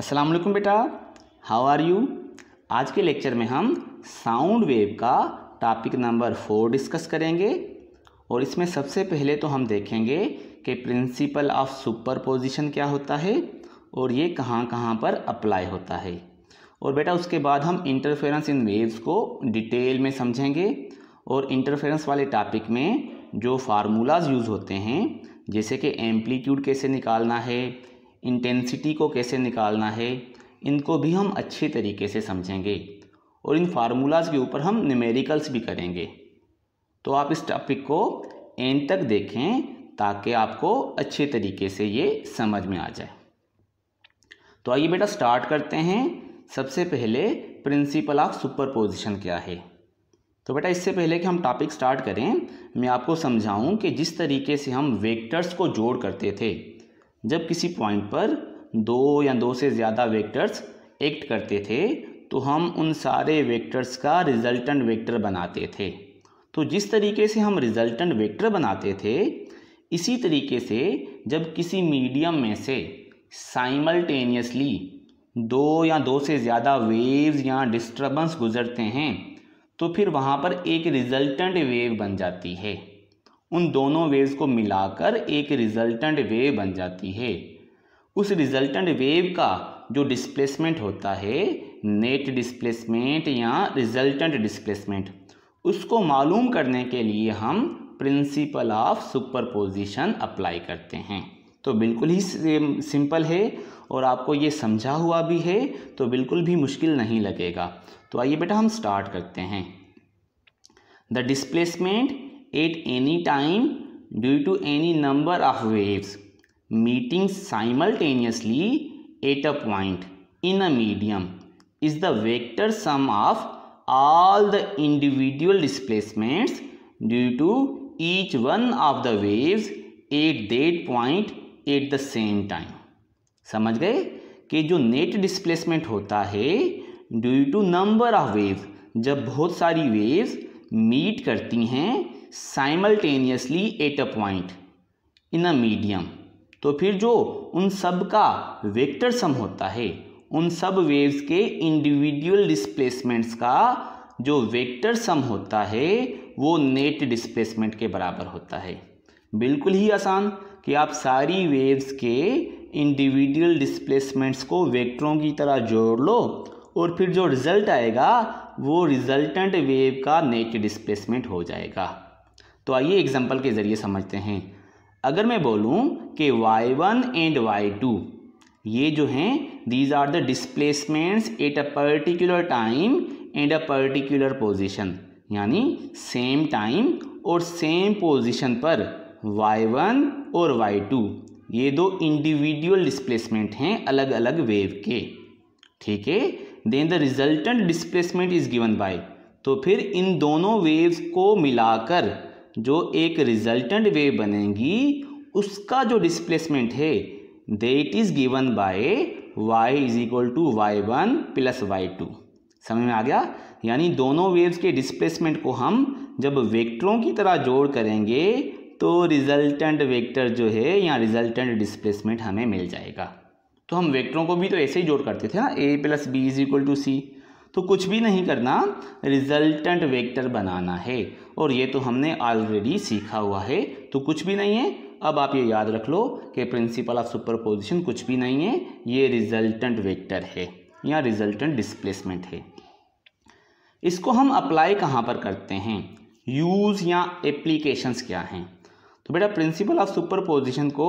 अस्सलाम वालेकुम बेटा, हाउ आर यू। आज के लेक्चर में हम साउंड वेव का टॉपिक नंबर 4 डिस्कस करेंगे और इसमें सबसे पहले तो हम देखेंगे कि प्रिंसिपल ऑफ सुपरपोजिशन क्या होता है और ये कहाँ कहाँ पर अप्लाई होता है। और बेटा उसके बाद हम इंटरफेरेंस इन वेव्स को डिटेल में समझेंगे और इंटरफेरेंस वाले टॉपिक में जो फार्मूलाज यूज़ होते हैं जैसे कि एम्पलीट्यूड कैसे निकालना है, इंटेंसिटी को कैसे निकालना है, इनको भी हम अच्छे तरीके से समझेंगे और इन फार्मूलाज के ऊपर हम न्यूमेरिकल्स भी करेंगे। तो आप इस टॉपिक को एंड तक देखें ताकि आपको अच्छे तरीके से ये समझ में आ जाए। तो आइए बेटा स्टार्ट करते हैं। सबसे पहले प्रिंसिपल ऑफ सुपरपोजिशन क्या है। तो बेटा इससे पहले कि हम टॉपिक स्टार्ट करें मैं आपको समझाऊं कि जिस तरीके से हम वेक्टर्स को जोड़ करते थे, जब किसी पॉइंट पर दो या दो से ज़्यादा वेक्टर्स एक्ट करते थे तो हम उन सारे वेक्टर्स का रिजल्टेंट वेक्टर बनाते थे। तो जिस तरीके से हम रिजल्टेंट वेक्टर बनाते थे इसी तरीके से जब किसी मीडियम में से साइमल्टेनियसली दो या दो से ज़्यादा वेव्स या डिस्टर्बेंस गुजरते हैं तो फिर वहाँ पर एक रिजल्टेंट वेव बन जाती है। उन दोनों वेव्स को मिलाकर एक रिजल्टेंट वेव बन जाती है। उस रिजल्टेंट वेव का जो डिस्प्लेसमेंट होता है, नेट डिस्प्लेसमेंट या रिजल्टेंट डिस्प्लेसमेंट, उसको मालूम करने के लिए हम प्रिंसिपल ऑफ सुपरपोजिशन अप्लाई करते हैं। तो बिल्कुल ही सिंपल है और आपको ये समझा हुआ भी है तो बिल्कुल भी मुश्किल नहीं लगेगा। तो आइए बेटा हम स्टार्ट करते हैं। The displacement at any time due to any number of waves meeting simultaneously at a point in a medium is the vector sum of all the individual displacements due to each one of the waves at that point at the same time। समझ गए कि जो net displacement होता है due to number of waves, जब बहुत सारी waves meet करती हैं simultaneously at a point in a medium, तो फिर जो उन सब का वेक्टर सम होता है, उन सब वेव्स के इंडिविजुअल डिस्प्लेसमेंट्स का जो वेक्टर सम होता है वो नेट डिस्प्लेसमेंट के बराबर होता है। बिल्कुल ही आसान कि आप सारी वेव्स के इंडिविजुअल डिस्प्लेसमेंट्स को वेक्टरों की तरह जोड़ लो और फिर जो रिज़ल्ट आएगा वो रिजल्टेंट वेव का नेट डिस्प्लेसमेंट हो जाएगा। तो आइए एग्जाम्पल के ज़रिए समझते हैं। अगर मैं बोलूं कि y1 एंड y2 ये जो हैं these are the displacements at a particular time and a particular position, यानी सेम टाइम और सेम पोजीशन पर y1 और y2 ये दो इंडिविजुअल डिस्प्लेसमेंट हैं अलग अलग वेव के, ठीक है। Then the resultant displacement is given by, तो फिर इन दोनों वेव्स को मिलाकर जो एक रिजल्टेंट वेव बनेगी उसका जो डिस्प्लेसमेंट है that is given by Y is equal to y1 plus y2। समझ में आ गया। यानी दोनों वेव्स के डिस्प्लेसमेंट को हम जब वेक्टरों की तरह जोड़ करेंगे तो रिजल्टेंट वेक्टर जो है या रिजल्टेंट डिस्प्लेसमेंट हमें मिल जाएगा। तो हम वेक्टरों को भी तो ऐसे ही जोड़ करते थे ना, a plus B is equal to सी। तो कुछ भी नहीं करना, रिजल्टेंट वेक्टर बनाना है और ये तो हमने ऑलरेडी सीखा हुआ है। तो कुछ भी नहीं है, अब आप ये याद रख लो कि प्रिंसिपल ऑफ सुपरपोजिशन कुछ भी नहीं है, ये रिजल्टेंट वेक्टर है या रिजल्टेंट डिस्प्लेसमेंट है। इसको हम अप्लाई कहाँ पर करते हैं, यूज़ या एप्लीकेशंस क्या हैं। तो बेटा प्रिंसिपल ऑफ सुपरपोजिशन को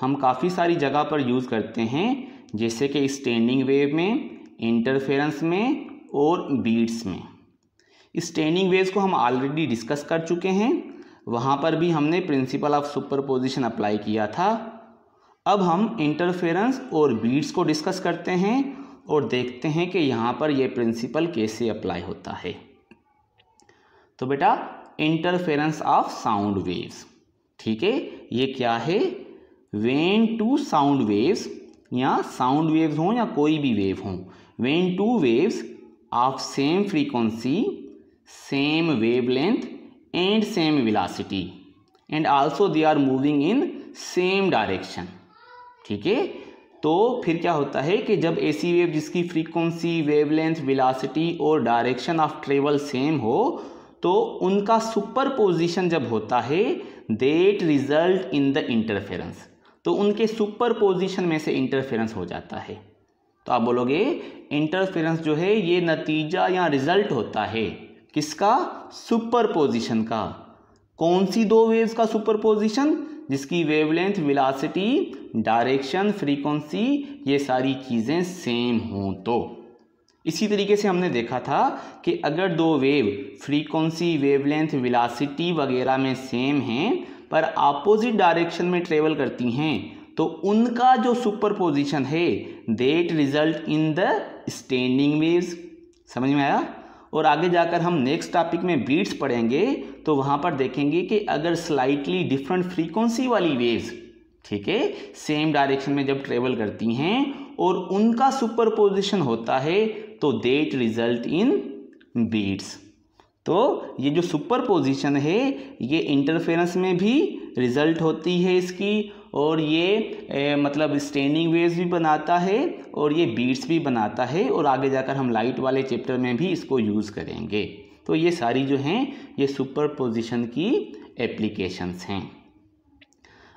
हम काफ़ी सारी जगह पर यूज़ करते हैं जैसे कि स्टैंडिंग वेव में, इंटरफेरेंस में और बीट्स में। स्टैंडिंग वेव्स को हम ऑलरेडी डिस्कस कर चुके हैं, वहाँ पर भी हमने प्रिंसिपल ऑफ सुपरपोजिशन अप्लाई किया था। अब हम इंटरफेरेंस और बीट्स को डिस्कस करते हैं और देखते हैं कि यहाँ पर यह प्रिंसिपल कैसे अप्लाई होता है। तो बेटा इंटरफेरेंस ऑफ साउंड वेव्स, ठीक है, ये क्या है, व्हेन टू साउंड वेव्स या साउंड वेव्स हों या कोई भी वेव हों, when two waves of same frequency, same wavelength and same velocity and also they are moving in same direction, ठीक है। तो फिर क्या होता है कि जब एसी वेव जिसकी फ्रीक्वेंसी, वेवलेंथ, वेलोसिटी और डायरेक्शन ऑफ ट्रेवल सेम हो तो उनका सुपरपोजिशन जब होता है that result in the interference, तो उनके सुपरपोजिशन में से इंटरफेरेंस हो जाता है। तो आप बोलोगे इंटरफेरेंस जो है ये नतीजा या रिजल्ट होता है किसका? सुपरपोजिशन का। कौन सी दो वेव्स का सुपरपोजिशन? जिसकी वेवलेंथ, वेलोसिटी, डायरेक्शन, फ्रीक्वेंसी ये सारी चीज़ें सेम हों। तो इसी तरीके से हमने देखा था कि अगर दो वेव फ्रीक्वेंसी, वेवलेंथ, वेलोसिटी वगैरह में सेम हैं पर अपोजिट डायरेक्शन में ट्रेवल करती हैं तो उनका जो सुपरपोजिशन है that result in the standing waves. समझ में आया? और आगे जाकर हम नेक्स्ट टॉपिक में बीट्स पढ़ेंगे तो वहाँ पर देखेंगे कि अगर स्लाइटली डिफरेंट फ्रीक्वेंसी वाली वेव्स, ठीक है, सेम डायरेक्शन में जब ट्रेवल करती हैं और उनका सुपरपोजिशन होता है तो दैट रिजल्ट इन बीट्स। तो ये जो सुपरपोजिशन है ये इंटरफेरेंस में भी रिजल्ट होती है इसकी, और ये मतलब स्टैंडिंग वेव्स भी बनाता है और ये बीट्स भी बनाता है, और आगे जाकर हम लाइट वाले चैप्टर में भी इसको यूज़ करेंगे। तो ये सारी जो हैं ये सुपरपोजिशन की एप्लीकेशंस हैं।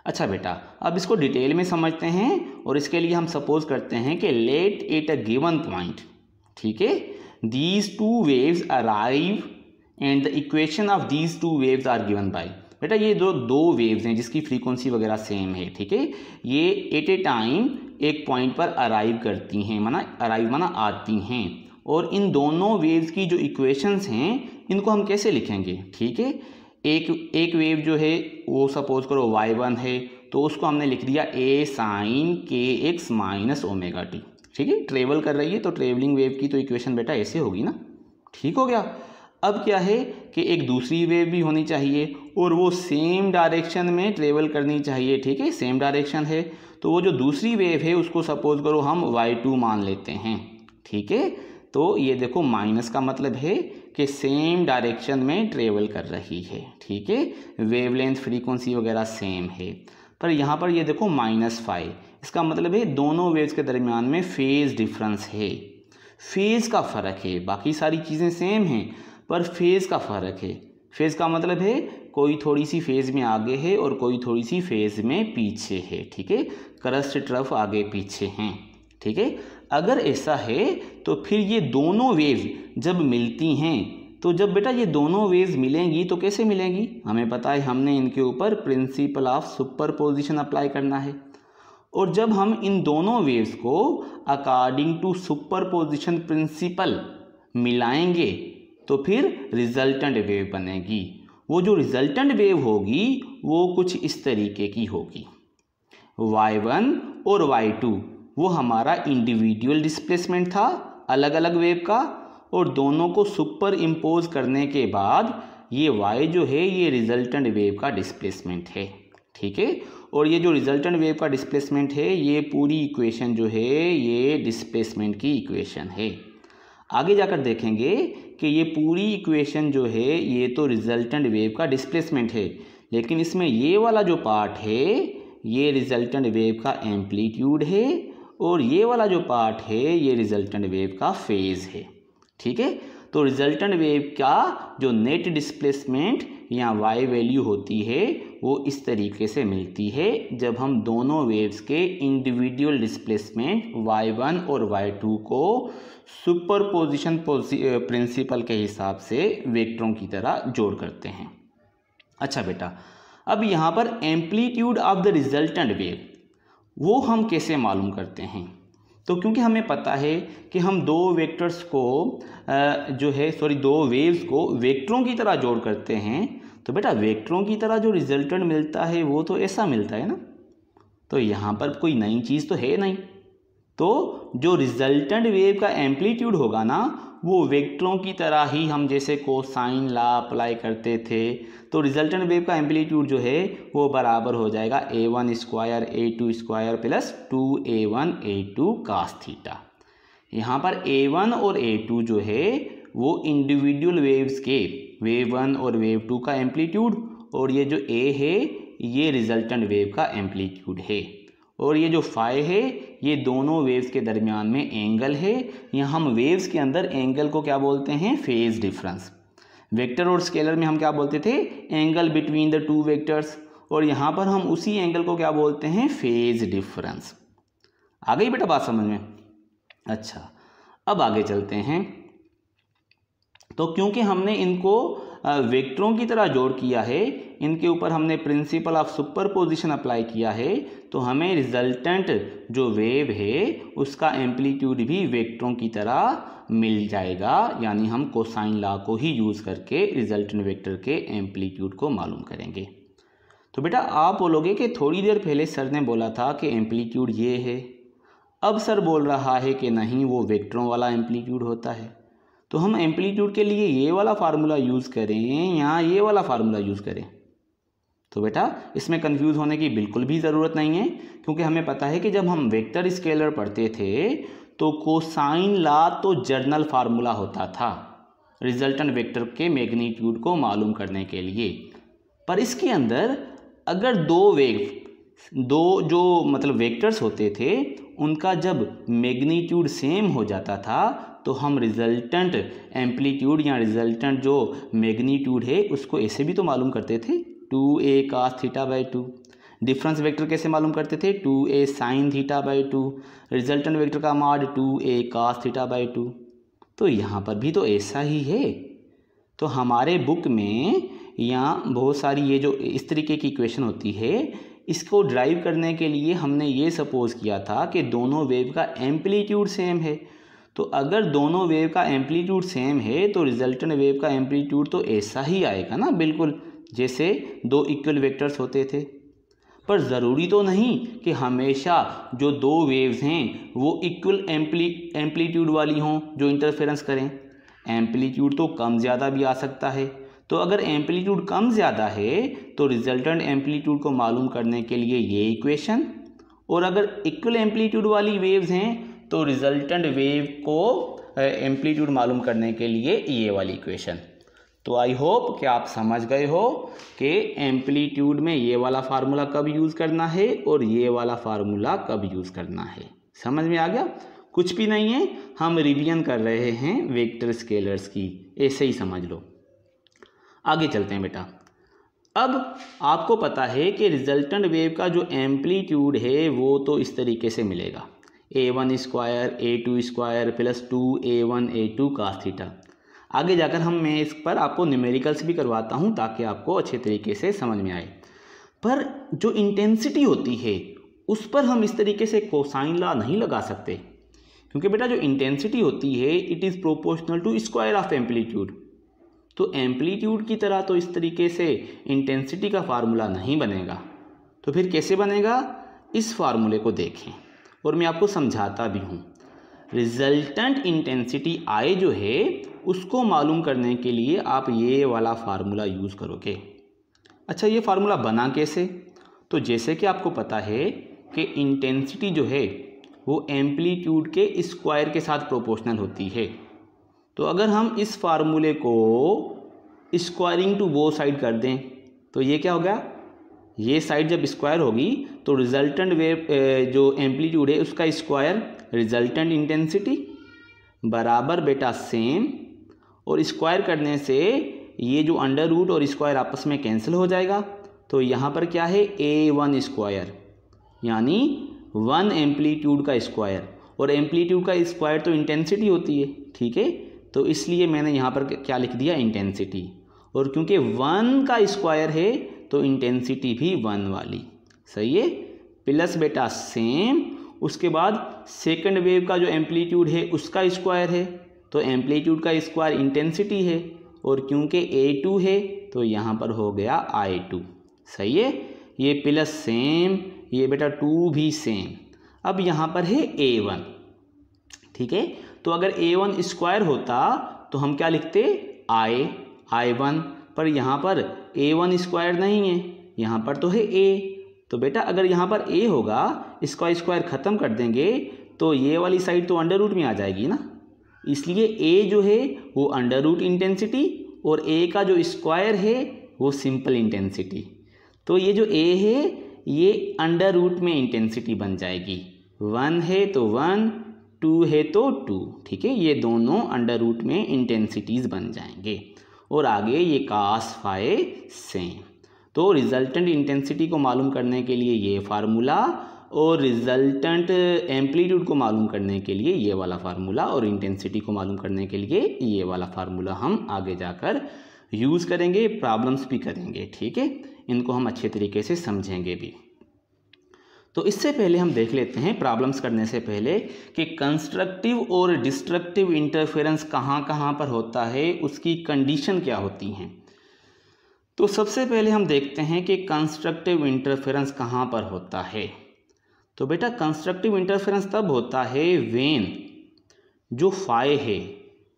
अच्छा बेटा, अब इसको डिटेल में समझते हैं और इसके लिए हम सपोज़ करते हैं कि let at a given point, ठीक है, these two waves arrive and the equation of these two waves are given by. बेटा ये दो वेव्स हैं जिसकी फ्रीक्वेंसी वगैरह सेम है, ठीक है, ये एट ए टाइम एक पॉइंट पर अराइव करती हैं, माना अराइव माना आती हैं, और इन दोनों वेव्स की जो इक्वेशंस हैं इनको हम कैसे लिखेंगे? ठीक है, एक वेव जो है वो सपोज करो y1 है तो उसको हमने लिख दिया a साइन के एक्स माइनस ओमेगा टी, ठीक है, ट्रेवल कर रही है तो ट्रेवलिंग वेव की तो इक्वेशन बेटा ऐसे होगी ना। ठीक हो गया। अब क्या है कि एक दूसरी वेव भी होनी चाहिए और वो सेम डायरेक्शन में ट्रेवल करनी चाहिए, ठीक है, सेम डायरेक्शन है तो वो जो दूसरी वेव है उसको सपोज करो हम y2 मान लेते हैं, ठीक है, तो ये देखो माइनस का मतलब है कि सेम डायरेक्शन में ट्रेवल कर रही है, ठीक है, वेवलेंथ, फ्रीक्वेंसी वगैरह सेम है, पर यहाँ पर ये देखो -5, इसका मतलब है दोनों वेव्स के दरमियान में फेज़ डिफरेंस है, फेज़ का फ़र्क है, बाकी सारी चीज़ें सेम हैं पर फेज़ का फ़र्क है। फेज़ का मतलब है कोई थोड़ी सी फेज़ में आगे है और कोई थोड़ी सी फेज़ में पीछे है, ठीक है, क्रस्ट ट्रफ आगे पीछे हैं, ठीक है। अगर ऐसा है तो फिर ये दोनों वेव्स जब मिलती हैं तो जब बेटा ये दोनों वेव्स मिलेंगी तो कैसे मिलेंगी? हमें पता है हमने इनके ऊपर प्रिंसिपल ऑफ सुपरपोजिशन अप्लाई करना है, और जब हम इन दोनों वेव्स को अकॉर्डिंग टू सुपरपोजिशन प्रिंसिपल मिलाएंगे तो फिर रिजल्टेंट वेव बनेगी। वो जो रिजल्टेंट वेव होगी वो कुछ इस तरीके की होगी, y1 और y2 वो हमारा इंडिविजुअल डिस्प्लेसमेंट था अलग अलग वेव का, और दोनों को सुपर इम्पोज करने के बाद ये y जो है ये रिजल्टेंट वेव का डिस्प्लेसमेंट है, ठीक है, और ये जो रिजल्टेंट वेव का डिस्प्लेसमेंट है ये पूरी इक्वेशन जो है ये डिस्प्लेसमेंट की इक्वेशन है। आगे जाकर देखेंगे कि ये पूरी इक्वेशन जो है ये तो रिजल्टेंट वेव का डिस्प्लेसमेंट है, लेकिन इसमें ये वाला जो पार्ट है ये रिजल्टेंट वेव का एम्पलीट्यूड है और ये वाला जो पार्ट है ये रिजल्टेंट वेव का फेज़ है, ठीक है। तो रिजल्टेंट वेव का जो नेट डिस्प्लेसमेंट या y वैल्यू होती है वो इस तरीके से मिलती है जब हम दोनों वेव्स के इंडिविजुअल डिस्प्लेसमेंट y1 और y2 को सुपरपोजिशन प्रिंसिपल के हिसाब से वेक्टरों की तरह जोड़ करते हैं। अच्छा बेटा, अब यहाँ पर amplitude of the resultant wave वो हम कैसे मालूम करते हैं? तो क्योंकि हमें पता है कि हम दो वेक्टर्स को दो वेव्स को वेक्टरों की तरह जोड़ करते हैं, तो बेटा वेक्टरों की तरह जो रिजल्टेंट मिलता है वो तो ऐसा मिलता है ना, तो यहाँ पर कोई नई चीज़ तो है नहीं। तो जो रिजल्टेंट वेव का एम्पलीट्यूड होगा ना वो वेक्टरों की तरह ही हम जैसे कोसाइन लॉ अप्लाई करते थे तो रिजल्टेंट वेव का एम्पलीट्यूड जो है वो बराबर हो जाएगा a1² a2² plus 2a1 a2 कास थीटा। यहाँ पर a1 और a2 जो है वो इंडिविजुअल वेव्स के वेव 1 और वेव 2 का एम्पलीट्यूड, और ये जो a है ये रिजल्टेंट वेव का एम्पलीट्यूड है, और ये जो फाई है ये दोनों वेव्स के दरमियान में एंगल है। यहाँ हम वेव्स के अंदर एंगल को क्या बोलते हैं? Phase difference. वेक्टर और स्केलर में हम क्या बोलते थे? Angle between the two vectors. और यहाँ पर हम उसी एंगल को क्या बोलते हैं? Phase difference. आ गई बेटा बात समझ में? अच्छा, अब आगे चलते हैं। तो क्योंकि हमने इनको वेक्टरों की तरह जोड़ किया है, इनके ऊपर हमने प्रिंसिपल ऑफ सुपरपोजिशन अप्लाई किया है, तो हमें रिजल्टेंट जो वेव है उसका एम्पलीट्यूड भी वेक्टरों की तरह मिल जाएगा। यानी हम कोसाइन लॉ को ही यूज़ करके रिजल्टेंट वेक्टर के एम्पलीट्यूड को मालूम करेंगे। तो बेटा आप बोलोगे कि थोड़ी देर पहले सर ने बोला था कि एम्पलीट्यूड ये है, अब सर बोल रहा है कि नहीं वो वेक्टरों वाला एम्पलीट्यूड होता है, तो हम एम्पलीट्यूड के लिए ये वाला फार्मूला यूज़ करें या ये वाला फार्मूला यूज़ करें? तो बेटा इसमें कंफ्यूज होने की बिल्कुल भी ज़रूरत नहीं है, क्योंकि हमें पता है कि जब हम वेक्टर स्केलर पढ़ते थे तो कोसाइन लॉ तो जर्नल फार्मूला होता था रिजल्टेंट वेक्टर के मैग्नीट्यूड को मालूम करने के लिए। पर इसके अंदर अगर दो जो मतलब वेक्टर्स होते थे उनका जब मैग्नीट्यूड सेम हो जाता था तो हम रिजल्टेंट एम्पलीट्यूड या रिजल्टेंट जो मैग्नीट्यूड है उसको ऐसे भी तो मालूम करते थे, 2a cos theta by 2। Difference vector कैसे मालूम करते थे? 2a sin theta by 2। Resultant vector का mod 2a cos theta by 2। तो यहाँ पर भी तो ऐसा ही है। तो हमारे बुक में यहाँ बहुत सारी ये जो इस तरीके की इक्वेशन होती है, इसको ड्राइव करने के लिए हमने ये सपोज किया था कि दोनों वेव का एम्पलीट्यूड सेम है। तो अगर दोनों वेव का एम्पलीट्यूड सेम है तो रिजल्टेंट वेव का एम्पलीट्यूड तो ऐसा ही आएगा ना, बिल्कुल जैसे दो इक्वल वेक्टर्स होते थे। पर ज़रूरी तो नहीं कि हमेशा जो दो वेव्स हैं वो इक्वल एम्पलीट्यूड वाली हों जो इंटरफेरेंस करें। एम्पलीट्यूड तो कम ज़्यादा भी आ सकता है। तो अगर एम्पलीट्यूड कम ज़्यादा है तो रिजल्टेंट एम्पलीट्यूड को मालूम करने के लिए ये इक्वेशन, और अगर इक्वल एम्पलीट्यूड वाली वेव्स हैं तो रिजल्टेंट वेव को एम्पलीट्यूड मालूम करने के लिए ये वाली इक्वेशन। तो आई होप कि आप समझ गए हो कि एम्पलीट्यूड में ये वाला फार्मूला कब यूज़ करना है और ये वाला फार्मूला कब यूज़ करना है। समझ में आ गया? कुछ भी नहीं है, हम रिवीजन कर रहे हैं वेक्टर स्केलर्स की, ऐसे ही समझ लो। आगे चलते हैं बेटा। अब आपको पता है कि रिजल्टेंट वेव का जो एम्पलीट्यूड है वो तो इस तरीके से मिलेगा, a1 square a2 square plus 2a1 a2 cos theta. आगे जाकर मैं इस पर आपको न्यूमेरिकल्स भी करवाता हूँ ताकि आपको अच्छे तरीके से समझ में आए। पर जो इंटेंसिटी होती है उस पर हम इस तरीके से कोसाइन लॉ नहीं लगा सकते, क्योंकि बेटा जो इंटेंसिटी होती है it is proportional to square of amplitude. तो एम्पलीट्यूड की तरह तो इस तरीके से इंटेंसिटी का फार्मूला नहीं बनेगा। तो फिर कैसे बनेगा? इस फार्मूले को देखें और मैं आपको समझाता भी हूँ। रिजल्टेंट इंटेंसिटी आई जो है उसको मालूम करने के लिए आप ये वाला फार्मूला यूज़ करोगे। अच्छा, ये फार्मूला बना कैसे? तो जैसे कि आपको पता है कि इंटेंसिटी जो है वो एम्पलीट्यूड के स्क्वायर के साथ प्रोपोर्शनल होती है। तो अगर हम इस फार्मूले को स्क्वायरिंग टू बोथ साइड कर दें तो ये क्या हो गया? ये साइड जब स्क्वायर होगी तो रिजल्टेंट वेव जो एम्पलीट्यूड है उसका स्क्वायर रिजल्टेंट इंटेंसिटी बराबर बेटा सेम, और स्क्वायर करने से ये जो अंडर रूट और स्क्वायर आपस में कैंसिल हो जाएगा। तो यहाँ पर क्या है? a1 स्क्वायर, यानी 1 एम्पलीट्यूड का स्क्वायर, और एम्पलीट्यूड का स्क्वायर तो इंटेंसिटी होती है, ठीक है। तो इसलिए मैंने यहाँ पर क्या लिख दिया? इंटेंसिटी। और क्योंकि 1 का स्क्वायर है तो इंटेंसिटी भी 1 वाली, सही है। प्लस बेटा सेम, उसके बाद सेकंड वेव का जो एम्पलीट्यूड है उसका स्क्वायर है, तो एम्पलीट्यूड का स्क्वायर इंटेंसिटी है, और क्योंकि a2 है तो यहाँ पर हो गया i2, सही है। ये प्लस सेम, ये बेटा 2 भी सेम। अब यहाँ पर है a1, ठीक है। तो अगर a1 स्क्वायर होता तो हम क्या लिखते? i1। पर यहाँ पर a1 स्क्वायर नहीं है, यहाँ पर तो है a। तो बेटा अगर यहाँ पर a होगा, इसका स्क्वायर ख़त्म कर देंगे तो ये वाली साइड तो अंडर रूट में आ जाएगी ना, इसलिए a जो है वो अंडर रूट इंटेंसिटी और a का जो स्क्वायर है वो सिंपल इंटेंसिटी। तो ये जो a है ये अंडर रूट में इंटेंसिटी बन जाएगी, 1 है तो 1, 2 है तो 2, ठीक है। ये दोनों अंडर रूट में इंटेंसिटीज़ बन जाएंगे और आगे ये कास फाई सेम। तो रिजल्टेंट इंटेंसिटी को मालूम करने के लिए ये फार्मूला और रिजल्टेंट एम्पलीट्यूड को मालूम करने के लिए ये वाला फार्मूला और इंटेंसिटी को मालूम करने के लिए ये वाला फार्मूला हम आगे जाकर यूज़ करेंगे, प्रॉब्लम्स भी करेंगे, ठीक है। इनको हम अच्छे तरीके से समझेंगे भी। तो इससे पहले हम देख लेते हैं प्रॉब्लम्स करने से पहले कि कंस्ट्रक्टिव और डिस्ट्रक्टिव इंटरफेरेंस कहाँ कहाँ पर होता है, उसकी कंडीशन क्या होती हैं। तो सबसे पहले हम देखते हैं कि कंस्ट्रक्टिव इंटरफेरेंस कहाँ पर होता है। तो बेटा कंस्ट्रक्टिव इंटरफेरेंस तब होता है व्हेन जो फाई है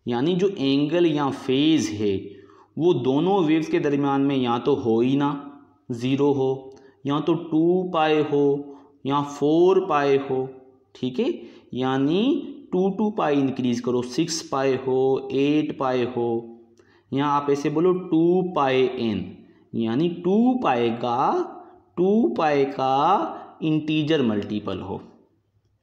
यानी जो एंगल या फेज़ है वो दोनों वेव्स के दरमियान में या तो हो ही ना, ज़ीरो हो, या तो 2 पाई हो या 4 पाई हो, ठीक है। यानी 2 2 पाई इंक्रीज़ करो, 6 पाई हो, 8 पाई हो, या आप ऐसे बोलो 2 पाई n, यानी 2 पाई का इंटीजर मल्टीपल हो,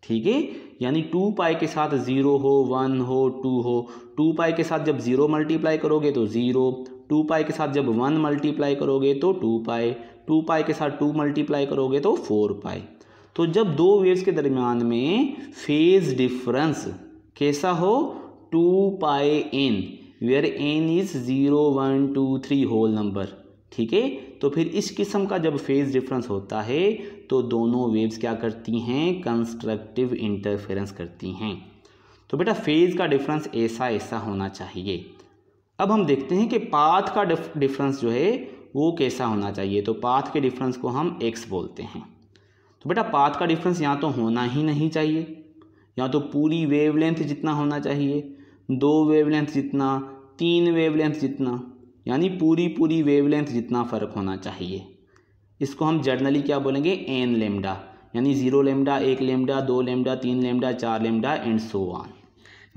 ठीक है। यानी 2 पाई के साथ 0 हो, 1 हो, 2 हो। 2 पाई के साथ जब 0 मल्टीप्लाई करोगे तो 0, 2 पाई के साथ जब 1 मल्टीप्लाई करोगे तो 2 पाई, 2 पाई के साथ 2 मल्टीप्लाई करोगे तो 4 पाई। तो जब दो वेव्स के दरमियान में फेज़ डिफरेंस कैसा हो, 2 pi n, where n is 0 1 2 3 whole number, ठीक है। तो फिर इस किस्म का जब फेज़ डिफरेंस होता है तो दोनों वेव्स क्या करती हैं, कंस्ट्रक्टिव इंटरफेरेंस करती हैं। तो बेटा फेज़ का डिफरेंस ऐसा ऐसा होना चाहिए। अब हम देखते हैं कि पाथ का डिफरेंस जो है वो कैसा होना चाहिए। तो पाथ के डिफरेंस को हम x बोलते हैं। तो बेटा पाथ का डिफरेंस या तो होना ही नहीं चाहिए, या तो पूरी वेवलेंथ जितना होना चाहिए, 2 वेवलेंथ जितना, 3 वेवलेंथ जितना, यानी पूरी वेवलेंथ जितना फ़र्क होना चाहिए। इसको हम जर्नली क्या बोलेंगे, एन लेमडा, यानी 0 lambda, 1 lambda, 2 lambda, 3 lambda, 4 lambda and so on.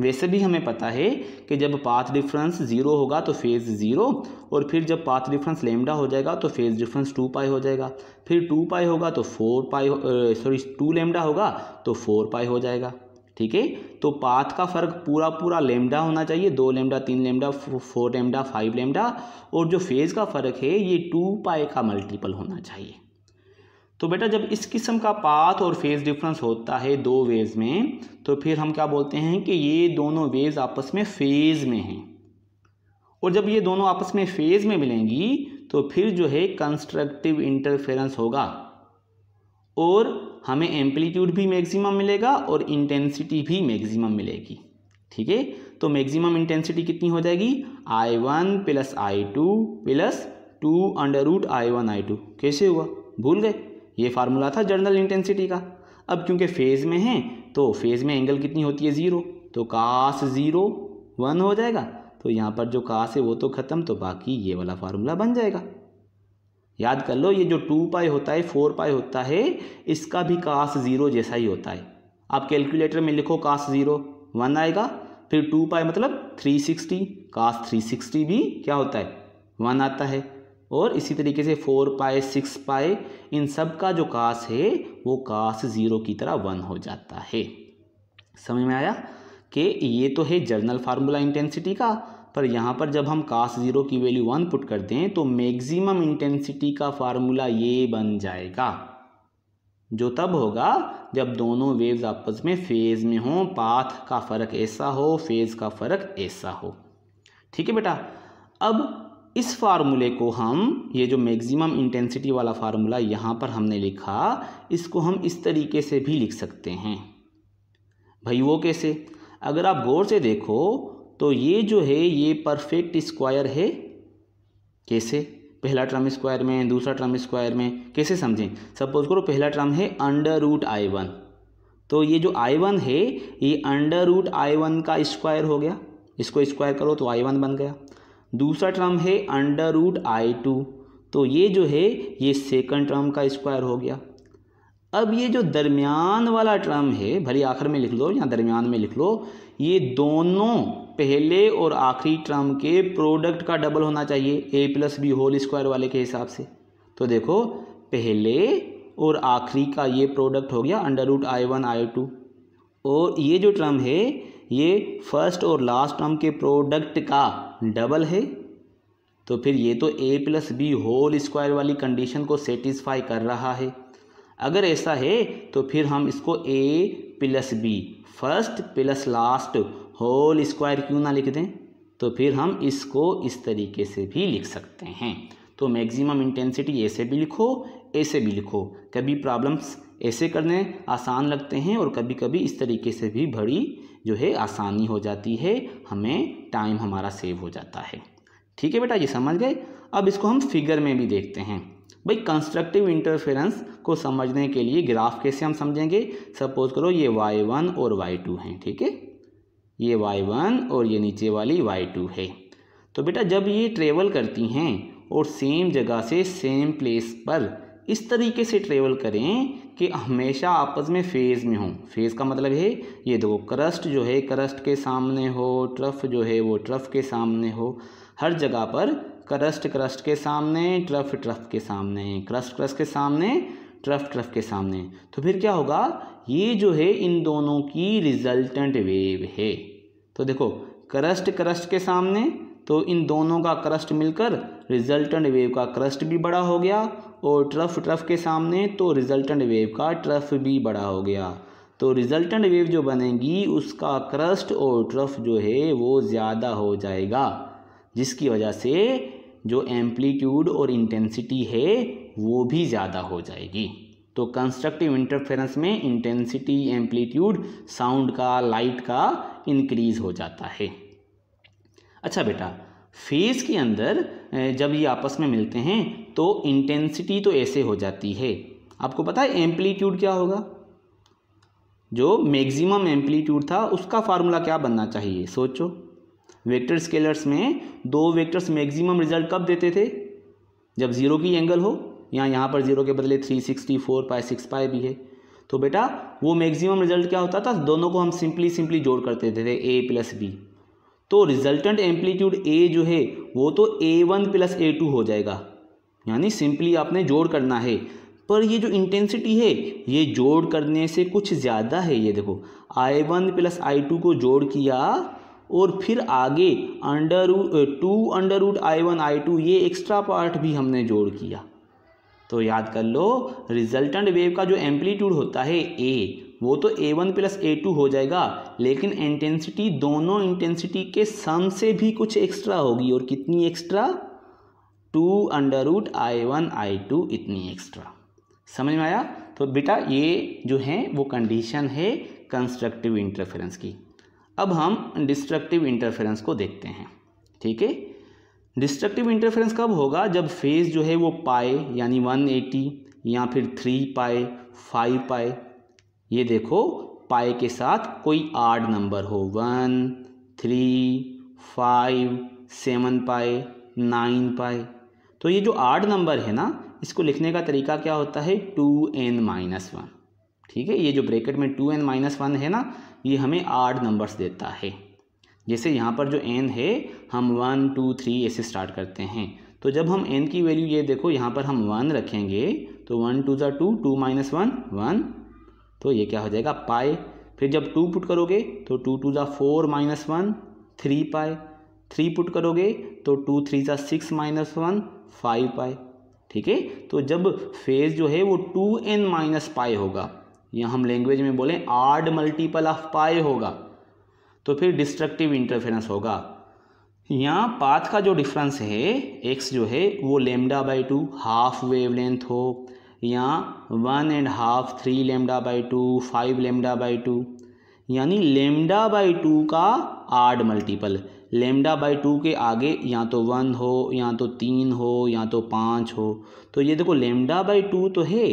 वैसे भी हमें पता है कि जब पाथ डिफरेंस 0 होगा तो फेज़ 0, और फिर जब पाथ डिफरेंस लेमडा हो जाएगा तो फेज़ डिफरेंस 2 पाई हो जाएगा, फिर 2 पाई होगा तो 4 पाई, 2 लेमडा होगा तो 4 पाई हो जाएगा, ठीक है। तो पाथ का फ़र्क पूरा लेमडा होना चाहिए, 2 लेमडा, 3 लेमडा, 4 लेमडा, 5 लेमडा, और जो फेज़ का फ़र्क है ये 2 पाई का मल्टीपल होना चाहिए। तो बेटा जब इस किस्म का पाथ और फेज़ डिफरेंस होता है दो वेव्स में तो फिर हम क्या बोलते हैं कि ये दोनों वेव्स आपस में फेज़ में हैं, और जब ये दोनों आपस में फेज़ में मिलेंगी तो फिर जो है कंस्ट्रक्टिव इंटरफेरेंस होगा और हमें एम्पलीट्यूड भी मैक्सिमम मिलेगा और इंटेंसिटी भी मैक्सिमम मिलेगी, ठीक है। तो मैक्सिमम इंटेंसिटी कितनी हो जाएगी, I1 + I2 + 2 √ I1 I2। कैसे हुआ, भूल गए, ये फार्मूला था जर्नल इंटेंसिटी का। अब क्योंकि फेज़ में हैं तो फेज़ में एंगल कितनी होती है, 0, तो कास 0 1 हो जाएगा। तो यहाँ पर जो कास है वो तो ख़त्म, तो बाकी ये वाला फार्मूला बन जाएगा। याद कर लो, ये जो 2 पाई होता है, 4 पाई होता है, इसका भी कास 0 जैसा ही होता है। आप कैलकुलेटर में लिखो कास 0 1 आएगा, फिर 2 पाई मतलब 360, कास 360 भी क्या होता है, 1 आता है। और इसी तरीके से 4 पाई, 6 पाई, इन सब का जो कास है वो कास 0 की तरह 1 हो जाता है। समझ में आया कि ये तो है जर्नल फार्मूला इंटेंसिटी का, पर यहाँ पर जब हम कास 0 की वैल्यू 1 पुट करते हैं तो मैक्सिमम इंटेंसिटी का फार्मूला ये बन जाएगा, जो तब होगा जब दोनों वेव्स आपस में फेज़ में हों, पाथ का फ़र्क ऐसा हो, फेज़ का फ़र्क ऐसा हो, ठीक है बेटा। अब इस फार्मूले को हम, ये जो मैक्सिमम इंटेंसिटी वाला फार्मूला यहाँ पर हमने लिखा, इसको हम इस तरीके से भी लिख सकते हैं भाई। वो कैसे, अगर आप गौर से देखो तो ये जो है ये परफेक्ट स्क्वायर है। कैसे, पहला टर्म स्क्वायर में, दूसरा टर्म स्क्वायर में, कैसे समझें। सपोज करो पहला टर्म है अंडर रूट I1, तो ये जो I1 है ये अंडर रूट I1 का स्क्वायर हो गया, इसको स्क्वायर करो तो I1 बन गया। दूसरा टर्म है अंडर रूट I2, तो ये जो है ये सेकंड टर्म का स्क्वायर हो गया। अब ये जो दरमियान वाला टर्म है, भले आखिर में लिख लो या दरमियान में लिख लो, ये दोनों पहले और आखिरी टर्म के प्रोडक्ट का डबल होना चाहिए, a + b होल स्क्वायर वाले के हिसाब से। तो देखो पहले और आखिरी का ये प्रोडक्ट हो गया अंडर रूट i1 i2। और ये जो टर्म है ये फर्स्ट और लास्ट टर्म के प्रोडक्ट का डबल है, तो फिर ये तो a+b होल स्क्वायर वाली कंडीशन को सेटिस्फाई कर रहा है। अगर ऐसा है तो फिर हम इसको a+b first plus last whole square क्यों ना लिख दें, तो फिर हम इसको इस तरीके से भी लिख सकते हैं। तो मैक्सिमम इंटेंसिटी ऐसे भी लिखो, ऐसे भी लिखो। कभी प्रॉब्लम्स ऐसे करने आसान लगते हैं और कभी कभी इस तरीके से भी बड़ी जो है आसानी हो जाती है, हमें टाइम हमारा सेव हो जाता है। ठीक है बेटा, ये समझ गए। अब इसको हम फिगर में भी देखते हैं। भाई कंस्ट्रक्टिव इंटरफेरेंस को समझने के लिए ग्राफ कैसे हम समझेंगे। सपोज करो ये y1 और y2 हैं, ठीक है, ये y1 और ये नीचे वाली y2 है। तो बेटा जब ये ट्रेवल करती हैं और सेम जगह से सेम प्लेस पर इस तरीके से ट्रेवल करें कि हमेशा आपस में फेज़ में हों। फेज़ का मतलब है ये देखो क्रस्ट जो है क्रस्ट के सामने हो, ट्रफ जो है वो ट्रफ के सामने हो, हर जगह पर क्रस्ट क्रस्ट के सामने, ट्रफ ट्रफ के सामने, क्रस्ट क्रस्ट के सामने, ट्रफ ट्रफ के सामने। तो फिर क्या होगा, ये जो है इन दोनों की रिजल्टेंट वेव है। तो देखो क्रस्ट क्रस्ट के सामने, तो इन दोनों का क्रस्ट मिलकर रिजल्टेंट वेव का क्रस्ट भी बड़ा हो गया, और ट्रफ ट्रफ के सामने तो रिजल्टेंट वेव का ट्रफ भी बड़ा हो गया। तो रिजल्टेंट वेव जो बनेगी उसका क्रस्ट और ट्रफ जो है वो ज़्यादा हो जाएगा, जिसकी वजह से जो एम्पलीट्यूड और इंटेंसिटी है वो भी ज़्यादा हो जाएगी। तो कंस्ट्रक्टिव इंटरफेरेंस में इंटेंसिटी, एम्पलीट्यूड, साउंड का, लाइट का इंक्रीज़ हो जाता है। अच्छा बेटा, फेज़ के अंदर जब ये आपस में मिलते हैं तो इंटेंसिटी तो ऐसे हो जाती है। आपको पता है एम्पलीट्यूड क्या होगा, जो मैक्सिमम एम्पलीट्यूड था उसका फार्मूला क्या बनना चाहिए। सोचो वेक्टर स्केलर्स में दो वेक्टर्स मैक्सिमम रिजल्ट कब देते थे, जब जीरो की एंगल हो, यहाँ पर जीरो के बदले 360 4π 6π भी है। तो बेटा वो मैक्सिमम रिजल्ट क्या होता था, दोनों को हम सिंपली जोड़ कर देते थे a+b। तो रिजल्टेंट एम्पलीट्यूड a जो है वो तो a1 प्लस a2 हो जाएगा, यानी सिंपली आपने जोड़ करना है। पर ये जो इंटेंसिटी है ये जोड़ करने से कुछ ज़्यादा है। ये देखो i1 प्लस i2 को जोड़ किया और फिर आगे under root I one I two ये एक्स्ट्रा पार्ट भी हमने जोड़ किया। तो याद कर लो रिजल्टेंट वेव का जो एम्पलीट्यूड होता है a, वो तो a1 प्लस a2 हो जाएगा, लेकिन इंटेंसिटी दोनों इंटेंसिटी के सम से भी कुछ एक्स्ट्रा होगी। और कितनी extra, 2 under root i1 i2 इतनी एक्स्ट्रा। समझ में आया। तो बेटा ये जो है वो कंडीशन है कंस्ट्रक्टिव इंटरफेरेंस की। अब हम डिस्ट्रक्टिव इंटरफेरेंस को देखते हैं। ठीक है, डिस्ट्रक्टिव इंटरफेरेंस कब होगा, जब फेज़ जो है वो पाए यानी 180 या फिर 3π 5π, ये देखो पाए के साथ कोई आड नंबर हो, 1 3 5 7π 9π। तो ये जो आड नंबर है ना, इसको लिखने का तरीका क्या होता है, 2n-1। ठीक है, ये जो ब्रैकेट में 2n-1 है ना, ये हमें आड नंबर्स देता है। जैसे यहाँ पर जो n है हम 1 2 3 ऐसे स्टार्ट करते हैं। तो जब हम n की वैल्यू ये देखो यहाँ पर हम 1 रखेंगे, तो 1 2 2 2 - 1 1, तो ये क्या हो जाएगा पाई। फिर जब 2 पुट करोगे तो 2 2 4 - 1 3π। 3 पुट करोगे तो 2 3 6 - 1 5π। ठीक है, तो जब फेज़ जो है वो 2n - पाई होगा, या हम लैंग्वेज में बोलें आड मल्टीपल ऑफ पाई होगा, तो फिर डिस्ट्रक्टिव इंटरफेरेंस होगा। यहाँ पाथ का जो डिफरेंस है x जो है वो λ/2 हाफ वेवलेंथ हो, या 1½ 3λ/2 5λ/2, यानी λ/2 का आड मल्टीपल। λ/2 के आगे या तो 1 हो, या तो 3 हो, या तो 5 हो। तो ये देखो λ/2 तो है,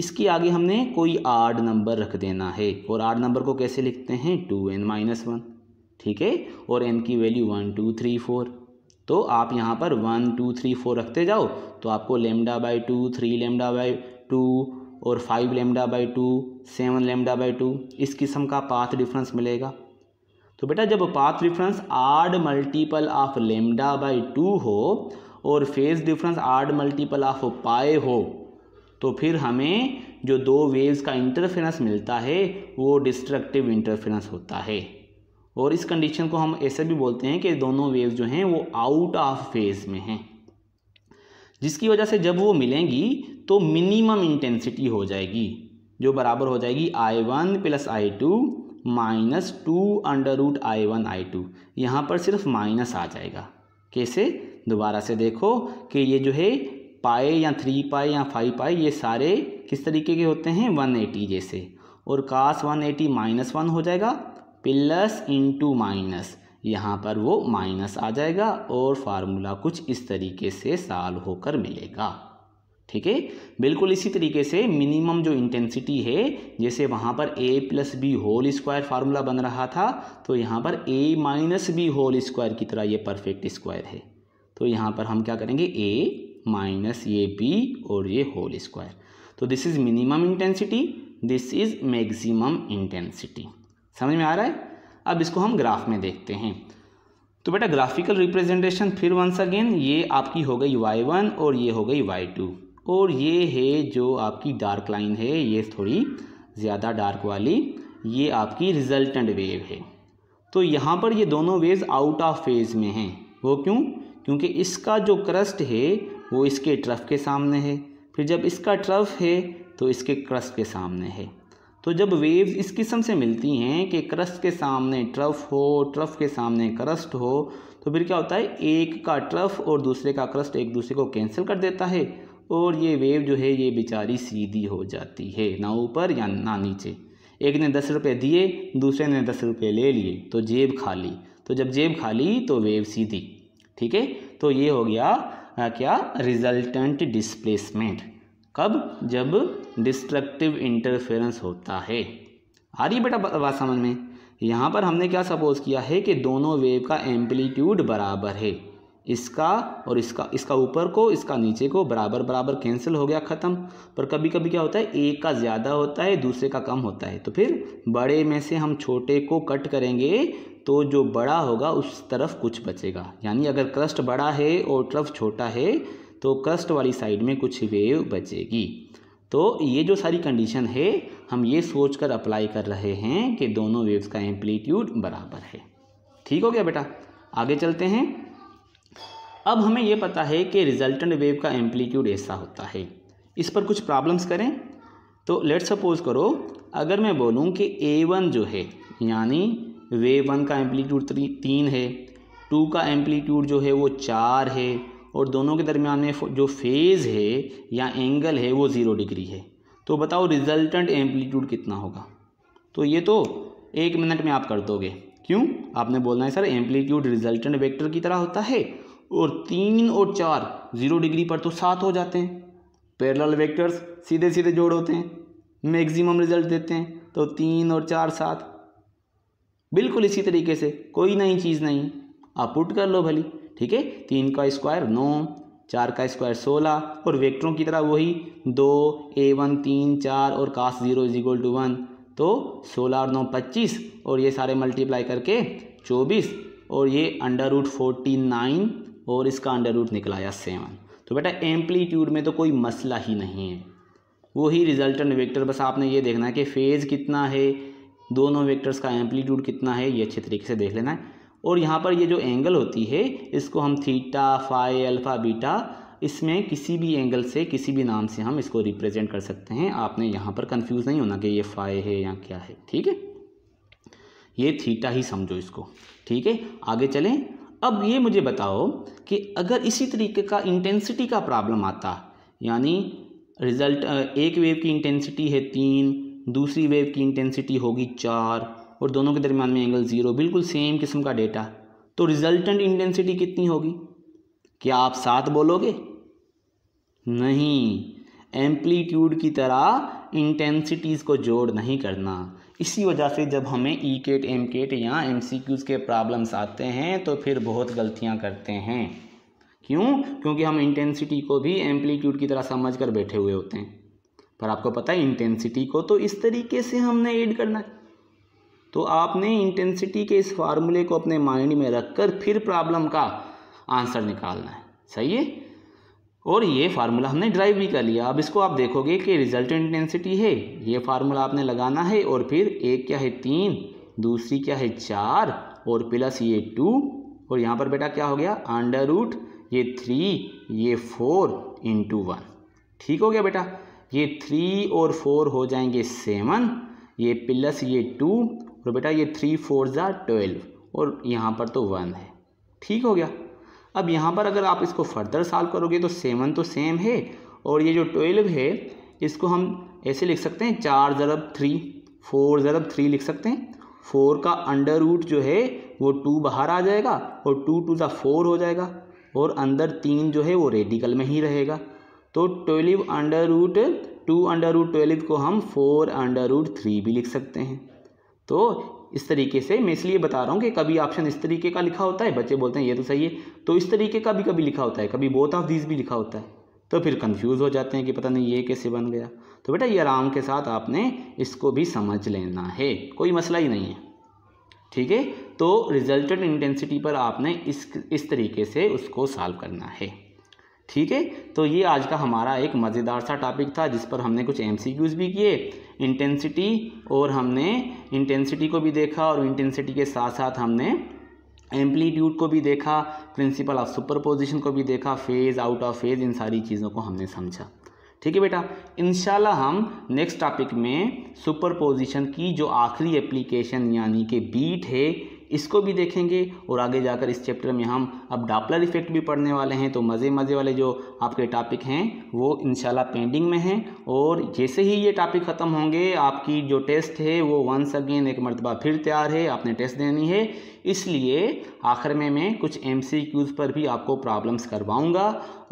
इसके आगे हमने कोई आड नंबर रख देना है। और आड नंबर को कैसे लिखते हैं, 2n-1। ठीक है, और n की वैल्यू 1 2 3 4। तो आप यहाँ पर 1 2 3 4 रखते जाओ तो आपको λ/2 3λ/2 और 5λ/2 7λ/2 इस किस्म का पाथ डिफरेंस मिलेगा। तो बेटा जब path difference odd multiple of λ/2 हो और phase difference odd multiple of pi हो, तो फिर हमें जो दो वेव्स का इंटरफेरेंस मिलता है वो डिस्ट्रक्टिव इंटरफेरेंस होता है। और इस कंडीशन को हम ऐसे भी बोलते हैं कि दोनों वेव्स जो हैं वो आउट ऑफ फेज में हैं, जिसकी वजह से जब वो मिलेंगी तो मिनिमम इंटेंसिटी हो जाएगी, जो बराबर हो जाएगी I1 plus I2 minus 2√I1 I2। यहाँ पर सिर्फ माइनस आ जाएगा। कैसे? दोबारा से देखो कि ये जो है पाए या 3 पाए या 5 पाए ये सारे किस तरीके के होते हैं? 180 जैसे। और कास 180 माइनस 1 हो जाएगा प्लस इंटू माइनस, यहाँ पर वो माइनस आ जाएगा और फार्मूला कुछ इस तरीके से साल होकर मिलेगा। ठीक है, बिल्कुल इसी तरीके से मिनिमम जो इंटेंसिटी है, जैसे वहाँ पर a+b होल स्क्वायर फार्मूला बन रहा था, तो यहाँ पर a-b होल स्क्वायर की तरह ये परफेक्ट स्क्वायर है। तो यहाँ पर हम क्या करेंगे, a - b होल स्क्वायर। तो this is minimum intensity, this is maximum intensity. समझ में आ रहा है? अब इसको हम ग्राफ में देखते हैं। तो बेटा ग्राफिकल रिप्रेजेंटेशन फिर वंस अगेन, ये आपकी हो गई y1 और ये हो गई y2, और ये है जो आपकी डार्क लाइन है, ये थोड़ी ज़्यादा डार्क वाली, ये आपकी रिजल्टेंट वेव है। तो यहाँ पर ये दोनों वेव्स आउट ऑफ फेज में हैं। वो क्यों? क्योंकि इसका जो क्रस्ट है वो इसके ट्रफ के सामने है, फिर जब इसका ट्रफ है तो इसके क्रस्ट के सामने है। तो जब वेव्स इस किस्म से मिलती हैं कि क्रस्ट के सामने ट्रफ हो, ट्रफ के सामने क्रस्ट हो, तो फिर क्या होता है, एक का ट्रफ और दूसरे का क्रस्ट एक दूसरे को कैंसिल कर देता है और ये वेव जो है ये बेचारी सीधी हो जाती है, ना ऊपर या ना नीचे। एक ने 10 रुपये दिए, दूसरे ने 10 रुपये ले लिए, तो जेब खाली। तो जब जेब खाली तो वेव सीधी। ठीक है, तो ये हो गया क्या, रिजल्टेंट डिस्प्लेसमेंट। कब? जब डिस्ट्रक्टिव इंटरफेरेंस होता है। आ रही बेटा बात समझ में? यहाँ पर हमने क्या सपोज किया है कि दोनों वेव का एम्पलीट्यूड बराबर है, इसका और इसका, इसका ऊपर को, इसका नीचे को, बराबर बराबर कैंसिल हो गया, ख़त्म। पर कभी कभी क्या होता है, एक का ज़्यादा होता है, दूसरे का कम होता है, तो फिर बड़े में से हम छोटे को कट करेंगे तो जो बड़ा होगा उस तरफ कुछ बचेगा। यानी अगर क्रस्ट बड़ा है और ट्रफ छोटा है तो क्रस्ट वाली साइड में कुछ वेव बचेगी। तो ये जो सारी कंडीशन है हम ये सोचकर अप्लाई कर रहे हैं कि दोनों वेव्स का एम्पलीट्यूड बराबर है। ठीक हो गया बेटा? आगे चलते हैं। अब हमें ये पता है कि रिजल्टेंट वेव का एम्पलीट्यूड ऐसा होता है। इस पर कुछ प्रॉब्लम्स करें। तो लेट्स सपोज करो, अगर मैं बोलूँ कि a1 जो है, यानी वेव 1 का एम्पलीट्यूड 3 है, 2 का एम्पलीट्यूड जो है वो 4 है, और दोनों के दरमियान में जो फेज़ है या एंगल है वो 0 डिग्री है। तो बताओ रिजल्टेंट एम्पलीट्यूड कितना होगा? तो ये तो 1 मिनट में आप कर दोगे। क्यों? आपने बोलना है सर एम्पलीट्यूड रिजल्टेंट वेक्टर की तरह होता है, और 3 और 4 0 डिग्री पर तो 7 हो जाते हैं, पैरेलल वेक्टर्स सीधे सीधे जोड़ होते हैं, मैक्सिमम रिजल्ट देते हैं, तो 3 और 4 7। बिल्कुल इसी तरीके से कोई नई चीज़ नहीं, आप पुट कर लो भली। ठीक है, 3 का स्क्वायर 9, 4 का स्क्वायर 16, और वेक्टरों की तरह वही 2, a1 3 4 और कास 0 = 1, तो 16 और 9 25, और ये सारे मल्टीप्लाई करके 24, और ये √49 और इसका अंडर रूट निकलाया 7। तो बेटा एम्पलीट्यूड में तो कोई मसला ही नहीं है, वही रिजल्टेंट वेक्टर, बस आपने ये देखना है कि फेज़ कितना है, दोनों वेक्टर्स का एम्पलीट्यूड कितना है, ये अच्छे तरीके से देख लेना है। और यहाँ पर ये जो एंगल होती है इसको हम थीटा, फाई, अल्फ़ा, बीटा, इसमें किसी भी एंगल से, किसी भी नाम से हम इसको रिप्रेजेंट कर सकते हैं। आपने यहाँ पर कंफ्यूज नहीं होना कि ये फाई है या क्या है। ठीक है, ये थीटा ही समझो इसको। ठीक है, आगे चलें। अब ये मुझे बताओ कि अगर इसी तरीके का इंटेंसिटी का प्रॉब्लम आता, यानी रिजल्ट एक वेव की इंटेंसिटी है 3, दूसरी वेव की इंटेंसिटी होगी 4, और दोनों के दरमियान में एंगल 0, बिल्कुल सेम किस्म का डेटा, तो रिजल्टेंट इंटेंसिटी कितनी होगी? क्या आप 7 बोलोगे? नहीं, एम्पलीट्यूड की तरह इंटेंसिटीज़ को जोड़ नहीं करना। इसी वजह से जब हमें ECAT, MCAT या MCQs के प्रॉब्लम्स आते हैं तो फिर बहुत गलतियां करते हैं। क्यों? क्योंकि हम इंटेंसिटी को भी एम्पलीट्यूड की तरह समझ कर बैठे हुए होते हैं, पर आपको पता है इंटेंसिटी को तो इस तरीके से हमने ऐड करना है। तो आपने इंटेंसिटी के इस फार्मूले को अपने माइंड में रखकर फिर प्रॉब्लम का आंसर निकालना है। सही है? और ये फार्मूला हमने ड्राइव भी कर लिया। अब इसको आप देखोगे कि रिजल्टेंट इंटेंसिटी है, ये फार्मूला आपने लगाना है और फिर एक क्या है 3, दूसरी क्या है 4 और प्लस ये 2 और यहाँ पर बेटा क्या हो गया अंडर रूट ये 3 ये 4 इंटू 1। ठीक हो गया बेटा, ये 3 और 4 हो जाएंगे 7, ये प्लस ये 2 और बेटा ये 3 × 4 = 12 और यहाँ पर तो 1 है। ठीक हो गया। अब यहाँ पर अगर आप इसको फर्दर सॉल्व करोगे तो 7 तो सेम है और ये जो 12 है इसको हम ऐसे लिख सकते हैं 4 × 3, 4 × 3 लिख सकते हैं। 4 का अंडर रूट जो है वो 2 बाहर आ जाएगा और 2 × 4 हो जाएगा और अंदर 3 जो है वो रेडिकल में ही रहेगा। तो 12 √2 √12 को हम 4 √3 भी लिख सकते हैं। तो इस तरीके से मैं इसलिए बता रहा हूँ कि कभी ऑप्शन इस तरीके का लिखा होता है, बच्चे बोलते हैं ये तो सही है, तो इस तरीके का भी कभी लिखा होता है, कभी बोथ ऑफ दीज भी लिखा होता है, तो फिर कंफ्यूज हो जाते हैं कि पता नहीं ये कैसे बन गया। तो बेटा ये आराम के साथ आपने इसको भी समझ लेना है, कोई मसला ही नहीं है। ठीक है, तो रिजल्टेंट इंटेंसिटी पर आपने इस तरीके से उसको सॉल्व करना है। ठीक है, तो ये आज का हमारा एक मज़ेदार सा टॉपिक था जिस पर हमने कुछ MCQs भी किए, इंटेंसिटी, और हमने इंटेंसिटी को भी देखा और इंटेंसिटी के साथ साथ हमने एम्पलीट्यूड को भी देखा, प्रिंसिपल ऑफ सुपरपोजिशन को भी देखा, फेज़, आउट ऑफ फेज़, इन सारी चीज़ों को हमने समझा। ठीक है बेटा, इंशाल्लाह हम नेक्स्ट टॉपिक में सुपरपोजिशन की जो आखिरी एप्लीकेशन यानी कि बीट है इसको भी देखेंगे और आगे जाकर इस चैप्टर में हम अब डॉपलर इफ़ेक्ट भी पढ़ने वाले हैं। तो मज़े वाले जो आपके टॉपिक हैं वो इंशाल्लाह पेंडिंग में हैं और जैसे ही ये टॉपिक ख़त्म होंगे आपकी जो टेस्ट है वो वंस अगेन एक मरतबा फिर तैयार है, आपने टेस्ट देनी है। इसलिए आखिर में मैं कुछ MCQs पर भी आपको प्रॉब्लम्स करवाऊँगा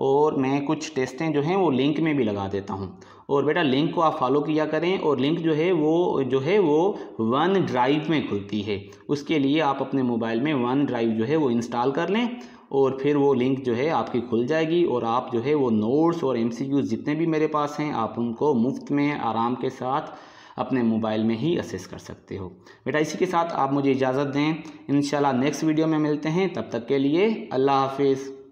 और मैं कुछ टेस्टें जो हैं वो लिंक में भी लगा देता हूँ। और बेटा लिंक को आप फॉलो किया करें और लिंक जो है वो OneDrive में खुलती है, उसके लिए आप अपने मोबाइल में OneDrive जो है वो इंस्टॉल कर लें और फिर वो लिंक जो है आपकी खुल जाएगी और आप जो है वो नोट्स और MCQs जितने भी मेरे पास हैं आप उनको मुफ्त में आराम के साथ अपने मोबाइल में ही असेस कर सकते हो। बेटा इसी के साथ आप मुझे इजाज़त दें, इंशाल्लाह नेक्स्ट वीडियो में मिलते हैं, तब तक के लिए अल्लाह हाफिज़।